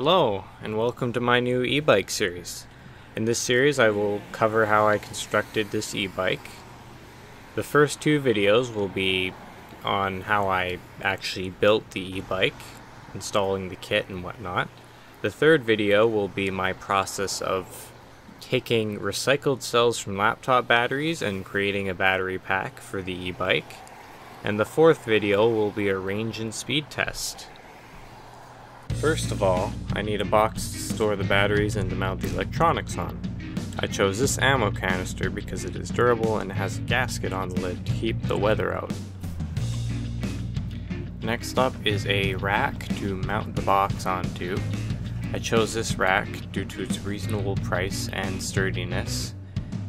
Hello, and welcome to my new e-bike series. In this series I will cover how I constructed this e-bike. The first two videos will be on how I actually built the e-bike, installing the kit and whatnot. The third video will be my process of taking recycled cells from laptop batteries and creating a battery pack for the e-bike. And the fourth video will be a range and speed test. First of all, I need a box to store the batteries and to mount the electronics on. I chose this ammo canister because it is durable and has a gasket on the lid to keep the weather out. Next up is a rack to mount the box onto. I chose this rack due to its reasonable price and sturdiness.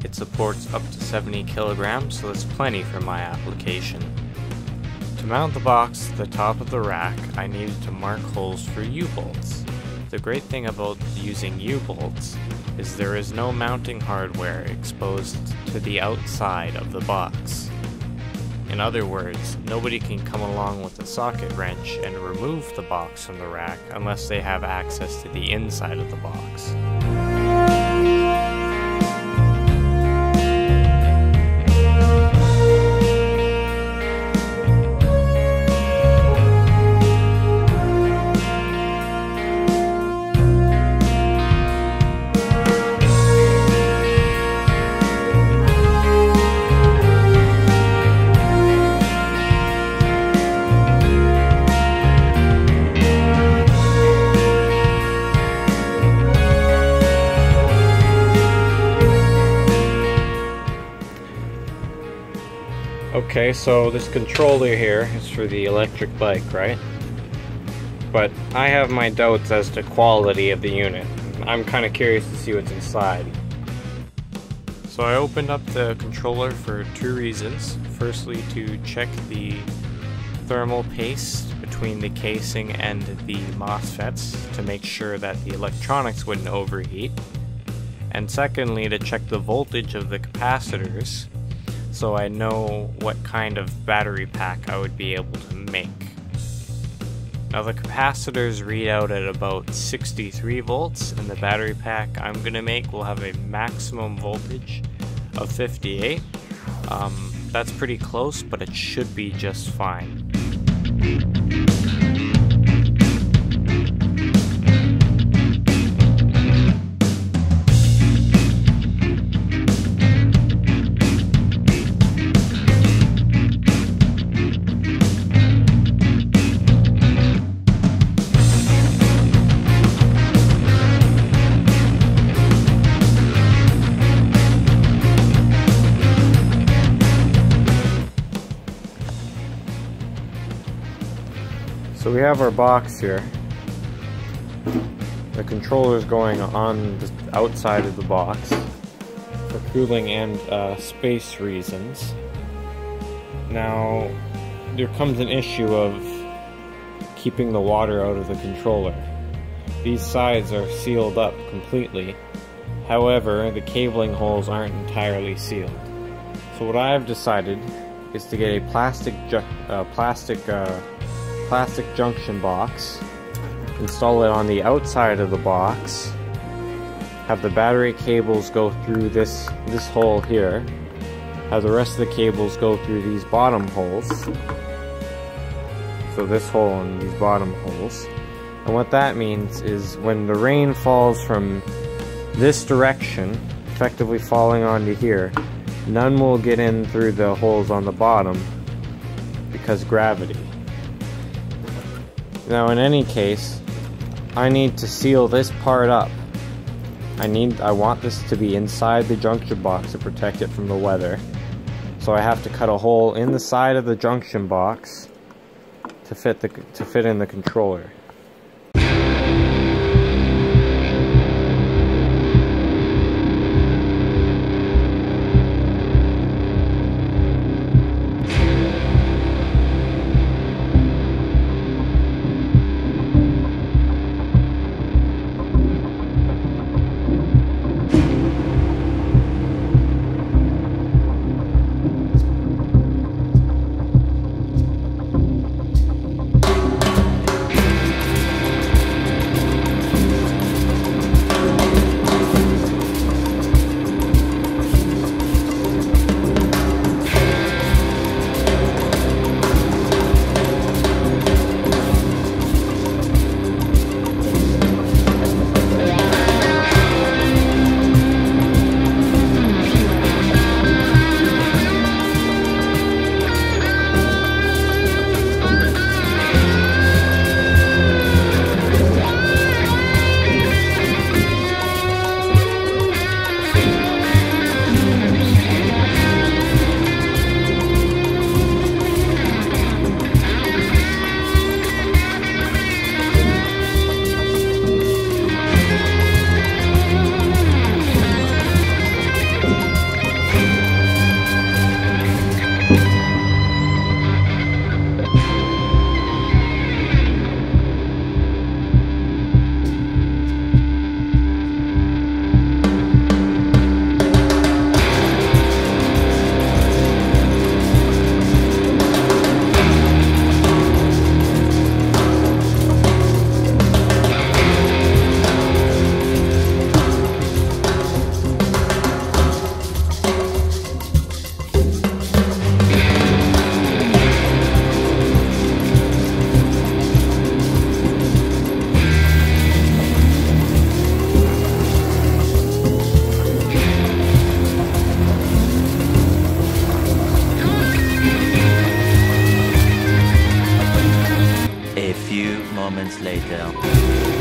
It supports up to 70 kilograms, so that's plenty for my application. To mount the box to the top of the rack, I needed to mark holes for U-bolts. The great thing about using U-bolts is there is no mounting hardware exposed to the outside of the box. In other words, nobody can come along with a socket wrench and remove the box from the rack unless they have access to the inside of the box. Okay, so this controller here is for the electric bike, right? But I have my doubts as to quality of the unit. I'm kind of curious to see what's inside. So I opened up the controller for two reasons. Firstly, to check the thermal paste between the casing and the MOSFETs to make sure that the electronics wouldn't overheat. And secondly, to check the voltage of the capacitors, so I know what kind of battery pack I would be able to make. Now the capacitors read out at about 63 volts, and the battery pack I'm gonna make will have a maximum voltage of 58. That's pretty close, but it should be just fine. So we have our box here. The controller is going on the outside of the box for cooling and space reasons. Now, there comes an issue of keeping the water out of the controller. These sides are sealed up completely. However, the cabling holes aren't entirely sealed. So what I've decided is to get a plastic junction box, install it on the outside of the box, have the battery cables go through this hole here, have the rest of the cables go through these bottom holes, so this hole and these bottom holes. And what that means is when the rain falls from this direction, effectively falling onto here, none will get in through the holes on the bottom because gravity. Now in any case, I need to seal this part up. I want this to be inside the junction box to protect it from the weather. So I have to cut a hole in the side of the junction box to fit in the controller. minutes later.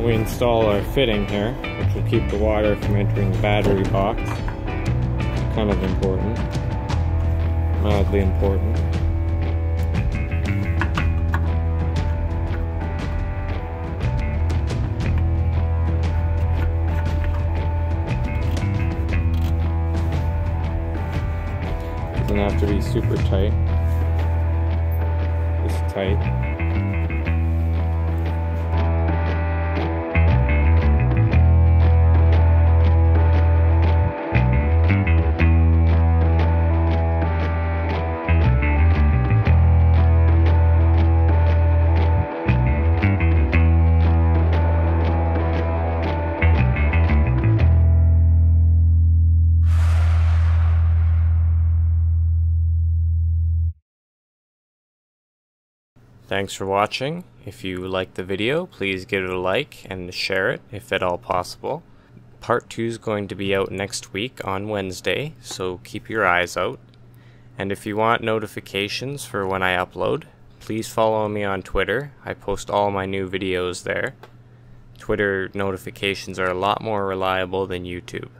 We install our fitting here, which will keep the water from entering the battery box. Kind of important, mildly important. Doesn't have to be super tight, just tight. Thanks for watching. If you liked the video, please give it a like and share it if at all possible. Part 2 is going to be out next week on Wednesday, so keep your eyes out. And if you want notifications for when I upload, please follow me on Twitter. I post all my new videos there. Twitter notifications are a lot more reliable than YouTube.